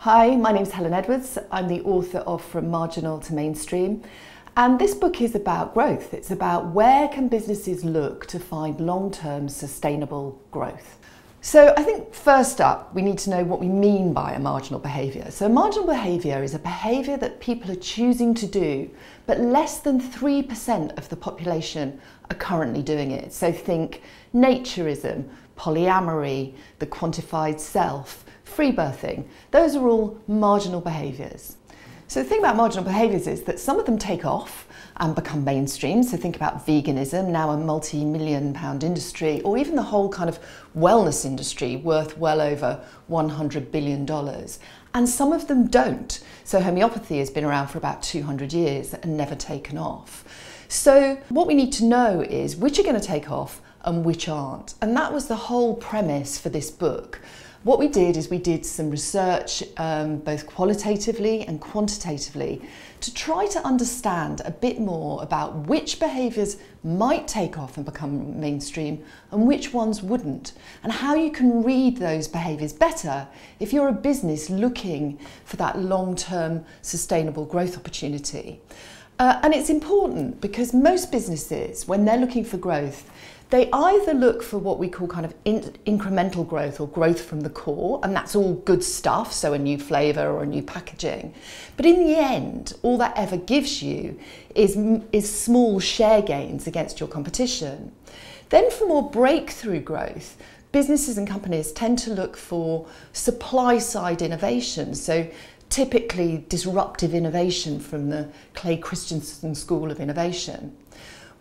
Hi, my name is Helen Edwards. I'm the author of From Marginal to Mainstream, and this book is about growth. It's about where can businesses look to find long-term sustainable growth. So I think first up, we need to know what we mean by a marginal behaviour. So a marginal behaviour is a behaviour that people are choosing to do, but less than 3% of the population are currently doing it. So think naturism, polyamory, the quantified self, free birthing. Those are all marginal behaviours. So the thing about marginal behaviours is that some of them take off and become mainstream. So think about veganism, now a multi-million-pound industry, or even the whole kind of wellness industry worth well over $100 billion. And some of them don't. So homeopathy has been around for about 200 years and never taken off. So what we need to know is which are going to take off and which aren't. And that was the whole premise for this book. What we did is we did some research both qualitatively and quantitatively to try to understand a bit more about which behaviours might take off and become mainstream and which ones wouldn't, and how you can read those behaviours better if you're a business looking for that long-term sustainable growth opportunity. And it's important because most businesses, when they're looking for growth, they either look for what we call kind of incremental growth or growth from the core, and that's all good stuff, so a new flavour or a new packaging. But in the end, all that ever gives you is small share gains against your competition. Then for more breakthrough growth, businesses and companies tend to look for supply-side innovation, so typically disruptive innovation from the Clay Christensen School of Innovation.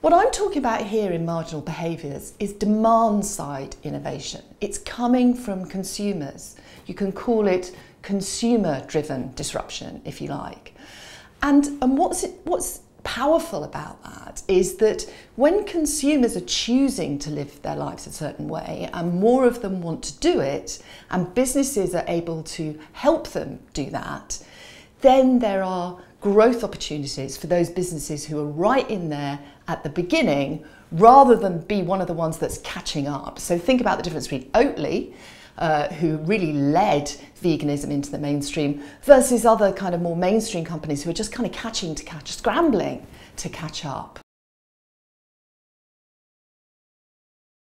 What I'm talking about here in marginal behaviours is demand-side innovation. It's coming from consumers. You can call it consumer-driven disruption, if you like. And what's powerful about that is that when consumers are choosing to live their lives a certain way, and more of them want to do it, and businesses are able to help them do that, then there are growth opportunities for those businesses who are right in there at the beginning, rather than be one of the ones that's catching up. So think about the difference between Oatly, who really led veganism into the mainstream, versus other kind of more mainstream companies who are just kind of scrambling to catch up.